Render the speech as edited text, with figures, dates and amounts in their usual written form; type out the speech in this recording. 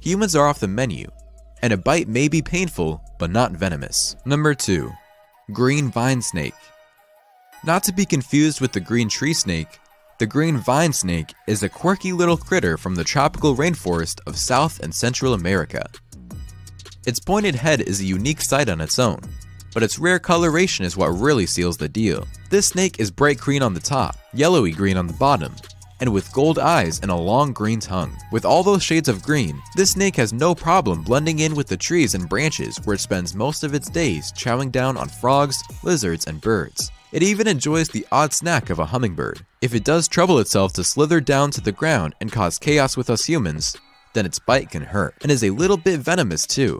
humans are off the menu, and a bite may be painful but not venomous. Number 2. Green vine snake. Not to be confused with the green tree snake, the green vine snake is a quirky little critter from the tropical rainforest of South and Central America. Its pointed head is a unique sight on its own, but its rare coloration is what really seals the deal. This snake is bright green on the top, yellowy green on the bottom, and with gold eyes and a long green tongue. With all those shades of green, this snake has no problem blending in with the trees and branches where it spends most of its days chowing down on frogs, lizards, and birds. It even enjoys the odd snack of a hummingbird. If it does trouble itself to slither down to the ground and cause chaos with us humans, then its bite can hurt, and is a little bit venomous too.